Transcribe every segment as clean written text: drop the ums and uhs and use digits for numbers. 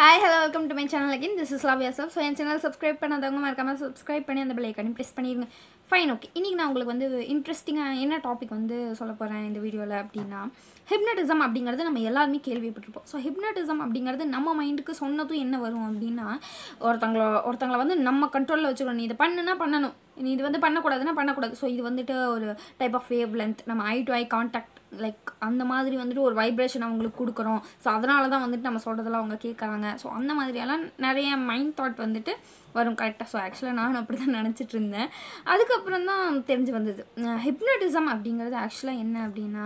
Hi hello welcome to my channel again. This is Lavya. So என் channel subscribe பண்ணாதவங்க மறக்காமல் subscribe பண்ணி அந்த பெல் ஐக்கானையும் ப்ரெஸ் பண்ணிடுங்க. Fine, okay. இன்றைக்கி நான் உங்களுக்கு வந்து இன்ட்ரெஸ்டிங்காக என்ன டாபிக் வந்து சொல்ல போகிறேன் இந்த வீடியோவில் அப்படின்னா, ஹிப்னட்டிசம் அப்படிங்கிறது நம்ம எல்லாருமே கேள்விப்பட்டிருப்போம். ஸோ ஹிப்னட்டிசம் அப்படிங்கிறது நம்ம மைண்டுக்கு சொன்னதும் என்ன வரும் அப்படின்னா, ஒருத்தங்களை வந்து நம்ம கண்ட்ரோலில் வச்சுக்கணும். நீ இதை பண்ணுன்னா பண்ணணும், நீ இது வந்து பண்ணக்கூடாதுன்னா பண்ணக்கூடாது. ஸோ இது வந்துட்டு ஒரு டைப் ஆஃப் வேவ் லென்த், நம்ம eye to eye contact, like அந்த மாதிரி வந்துட்டு ஒரு வைப்ரேஷன் அவங்களுக்கு கொடுக்குறோம். ஸோ அதனால தான் வந்துட்டு நம்ம சொல்கிறதெல்லாம் அவங்க கேட்குறாங்க. ஸோ அந்த மாதிரியெல்லாம் நிறைய மைண்ட் தாட் வந்துட்டு வரும். கரெக்டாக. ஸோ ஆக்சுவலாக நானும் அப்படி தான் நினச்சிட்டு இருந்தேன். அதுக்கப்புறம் தான் தெரிஞ்சு வந்தது ஹிப்னட்டிசம் அப்படிங்கிறது ஆக்சுவலாக என்ன அப்படின்னா,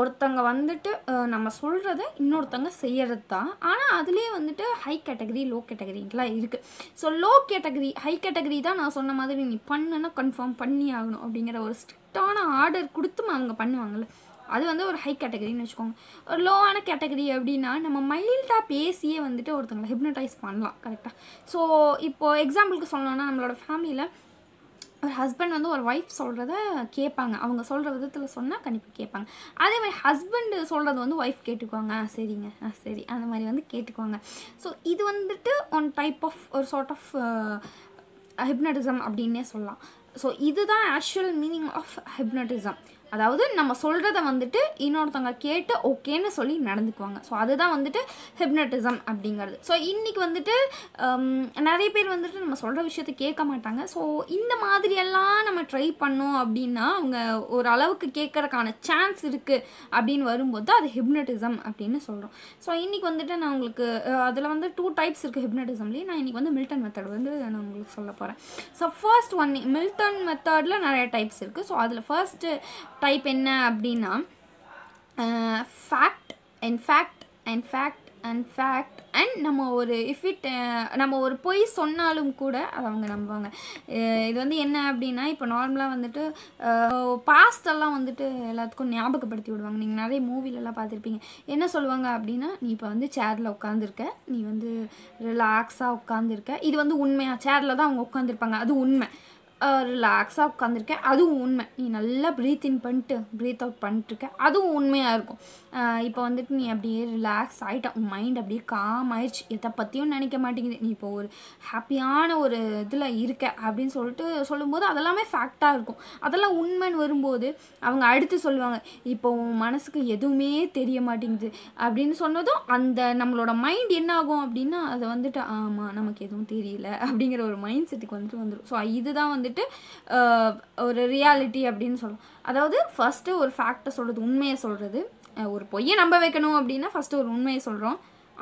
ஒருத்தங்க வந்துட்டு நம்ம சொல்கிறத இன்னொருத்தங்க செய்கிறது தான். ஆனால் அதுலேயே வந்துட்டு ஹை கேட்டகரி லோ கேட்டகரிலாம் இருக்குது. So low category high category தான் நான் சொன்ன மாதிரி நீ பண்ணுன்னா கன்ஃபார்ம் பண்ணி ஆகணும் அப்படிங்கிற ஒரு ஸ்ட்ரிக்டான ஆர்டர் கொடுத்து அவங்க பண்ணுவாங்கள்ல, அது வந்து ஒரு ஹை கேட்டகரின்னு வச்சுக்கோங்க. ஒரு லோவான கேட்டகரி அப்படின்னா நம்ம மைல்டாக பேசியே வந்துட்டு ஒருத்தங்களை ஹிப்னடைஸ் பண்ணலாம். கரெக்டாக. ஸோ இப்போது எக்ஸாம்பிளுக்கு சொல்லணும்னா, நம்மளோட ஃபேமிலியில் ஒரு ஹஸ்பண்ட் வந்து ஒரு ஒய்ஃப் சொல்கிறத கேட்பாங்க. அவங்க சொல்கிற விதத்தில் சொன்னால் கண்டிப்பாக கேட்பாங்க. அதே மாதிரி ஹஸ்பண்டு சொல்கிறது வந்து ஒய்ஃப் கேட்டுக்குவாங்க. சரிங்க, சரி, அந்த மாதிரி வந்து கேட்டுக்குவாங்க. ஸோ இது வந்துட்டு ஒன் டைப் ஆஃப் ஒரு சார்ட் ஆஃப் ஹிப்னட்டிசம் அப்படின்னே சொல்லலாம். ஸோ இதுதான் ஆக்சுவல் மீனிங் ஆஃப் ஹிப்னட்டிசம். அதாவது நம்ம சொல்கிறத வந்துட்டு இன்னொருத்தவங்க கேட்டு ஓகேன்னு சொல்லி நடந்துக்குவாங்க. ஸோ அதுதான் வந்துட்டு ஹிப்னட்டிசம் அப்படிங்கிறது. ஸோ இன்றைக்கி வந்துட்டு நிறைய பேர் வந்துட்டு நம்ம சொல்கிற விஷயத்த கேட்க மாட்டாங்க. ஸோ இந்த மாதிரியெல்லாம் நம்ம ட்ரை பண்ணோம் அப்படின்னா அவங்க ஒரு அளவுக்கு கேட்குறக்கான சான்ஸ் இருக்குது அப்படின்னு வரும்போது அது ஹிப்னட்டிசம் அப்படின்னு சொல்கிறோம். ஸோ இன்றைக்கி வந்துட்டு நான் உங்களுக்கு அதில் வந்து 2 டைப்ஸ் இருக்குது ஹிப்னட்டிசம்லேயே. நான் இன்றைக்கி வந்து மில்டன் மெத்தட் வந்து நான் உங்களுக்கு சொல்ல போகிறேன். ஸோ ஃபர்ஸ்ட் ஒன், மில்டன் மெத்தடில் நிறைய டைப்ஸ் இருக்குது. ஸோ அதில் ஃபர்ஸ்ட்டு டைப் என்ன அப்படின்னா, fact and fact and fact and fact and நம்ம ஒரு நம்ம ஒரு பொய் சொன்னாலும் கூட அதை அவங்க நம்புவாங்க. இது வந்து என்ன அப்படின்னா, இப்போ நார்மலாக வந்துட்டு பாஸ்டெல்லாம் வந்துட்டு எல்லாத்துக்கும் ஞாபகப்படுத்தி விடுவாங்க. நீங்கள் நிறைய மூவிலெல்லாம் பார்த்துருப்பீங்க. என்ன சொல்லுவாங்க அப்படின்னா, நீ இப்போ வந்து சேரில் உட்காந்துருக்க, நீ வந்து ரிலாக்ஸாக உட்காந்துருக்க, இது வந்து உண்மையாக சேரில் தான் அவங்க உட்காந்துருப்பாங்க, அது உண்மை. ரிலாக்ஸாக உட்காந்துருக்கேன், அதுவும் உண்மை. நீ நல்லா ப்ரீத் இன் பண்ணிட்டு ப்ரீத் அவுட் பண்ணிட்டுருக்கேன், அதுவும் உண்மையாக இருக்கும். இப்போ வந்துட்டு நீ அப்படியே ரிலாக்ஸ் ஆகிட்ட, உன் மைண்ட் அப்படியே காம் ஆயிடுச்சு, எதை பற்றியும் நினைக்க மாட்டேங்குது, நீ இப்போ ஒரு ஹாப்பியான ஒரு இதில் இருக்க அப்படின்னு சொல்லிட்டு சொல்லும்போது அதெல்லாமே ஃபேக்டாக இருக்கும். அதெல்லாம் உண்மைன்னு வரும்போது அவங்க அடுத்து சொல்லுவாங்க, இப்போ உன் மனசுக்கு எதுவுமே தெரிய மாட்டேங்குது அப்படின்னு சொன்னதும் அந்த நம்மளோட மைண்ட் என்ன ஆகும் அப்படின்னா, அதை வந்துட்டு ஆமாம் நமக்கு எதுவும் தெரியல அப்படிங்கிற ஒரு மைண்ட் செட்டுக்கு வந்துட்டு வந்துடும். ஸோ இதுதான் வந்து ஒரு ரியாலிட்டி அப்படின்னு சொல்லலாம். அதாவது ஃபர்ஸ்ட் ஒரு ஃபேக்டை சொல்றது, உண்மையை சொல்றது. ஒரு பொய்யை நம்ப வைக்கணும் அப்படின்னா ஃபர்ஸ்ட் ஒரு உண்மையை சொல்றோம்,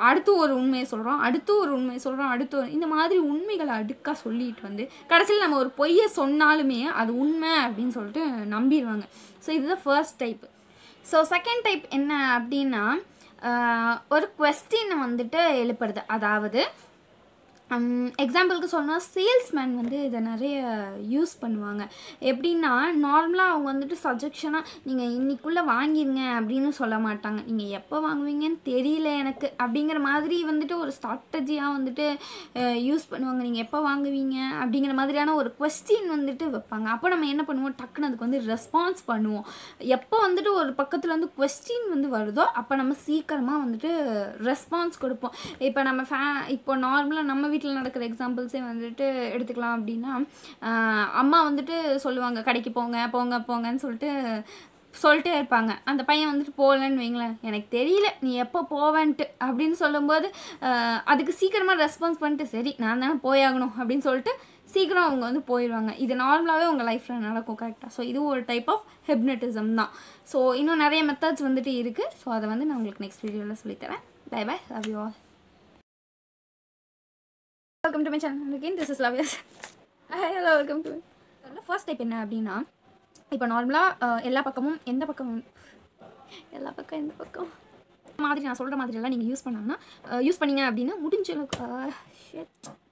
அடுத்து ஒரு உண்மையை சொல்கிறோம், அடுத்து ஒரு உண்மையை சொல்கிறோம், அடுத்து ஒரு, இந்த மாதிரி உண்மைகளை அடுக்காக சொல்லிட்டு வந்து கடைசியில் நம்ம ஒரு பொய்யை சொன்னாலுமே அது உண்மை அப்படின்னு சொல்லிட்டு நம்பிடுவாங்க. ஸோ இதுதான் first type. So second type என்ன அப்படின்னா, ஒரு குவெஸ்டின் வந்துட்டு எழுப்புறது. அதாவது எக்ஸாம்பிளுக்கு சொல்லணும்னா, சேல்ஸ்மேன் வந்து இதை நிறைய யூஸ் பண்ணுவாங்க. எப்படின்னா, நார்மலாக அவங்க வந்துட்டு சஜெக்ஷனாக நீங்கள் இன்றைக்குள்ளே வாங்கிடுங்க அப்படின்னு சொல்ல மாட்டாங்க. நீங்கள் எப்போ வாங்குவீங்கன்னு தெரியல எனக்கு அப்படிங்கிற மாதிரி வந்துட்டு ஒரு ஸ்ட்ராட்டஜியாக வந்துட்டு யூஸ் பண்ணுவாங்க. நீங்கள் எப்போ வாங்குவீங்க அப்படிங்கிற மாதிரியான ஒரு குவெஸ்டின் வந்துட்டு வைப்பாங்க. அப்போ நம்ம என்ன பண்ணுவோம், டக்குன்னு அதுக்கு வந்து ரெஸ்பான்ஸ் பண்ணுவோம். எப்போ வந்துட்டு ஒரு பக்கத்தில் வந்து குவெஸ்டின் வந்து வருதோ அப்போ நம்ம சீக்கிரமாக வந்துட்டு ரெஸ்பான்ஸ் கொடுப்போம். இப்போ நம்ம இப்போ நார்மலாக நம்ம வீட்டில் நடக்கிற எக்ஸாம்பிள்ஸே வந்துட்டு எடுத்துக்கலாம். அப்படின்னா அம்மா வந்துட்டு சொல்லுவாங்க, கடைக்கு போங்க போங்க போங்கன்னு சொல்லிட்டே இருப்பாங்க. அந்த பையன் வந்துட்டு போகலன்னு வைங்களேன், எனக்கு தெரியல நீ எப்போ போவேன்ட்டு அப்படின்னு சொல்லும்போது அதுக்கு சீக்கிரமாக ரெஸ்பான்ஸ் பண்ணிட்டு சரி நான் தானே போயாகணும் அப்படின்னு சொல்லிட்டு சீக்கிரம் அவங்க வந்து போயிடுவாங்க. இது நார்மலாகவே உங்கள் லைஃப்பில் நடக்கும். கரெக்டாக. ஸோ இதுவும் ஒரு டைப் ஆஃப் ஹிப்னட்டிசம் தான். ஸோ இன்னும் நிறைய மெத்தட்ஸ் வந்துட்டு இருக்குது. ஸோ அதை வந்து நான் உங்களுக்கு நெக்ஸ்ட் வீடியோவில் சொல்லித்தரேன். Bye bye, love you all. Welcome to my channel again. This is Lavya. Hi, hello, welcome to my. First step என்ன அப்படின்னா, இப்போ நார்மலாக எல்லா பக்கமும் மாதிரி நான் சொல்கிற மாதிரியெல்லாம் நீங்கள் யூஸ் பண்ணாங்கன்னா யூஸ் பண்ணிங்க அப்படின்னா முடிஞ்ச அளவுக்கு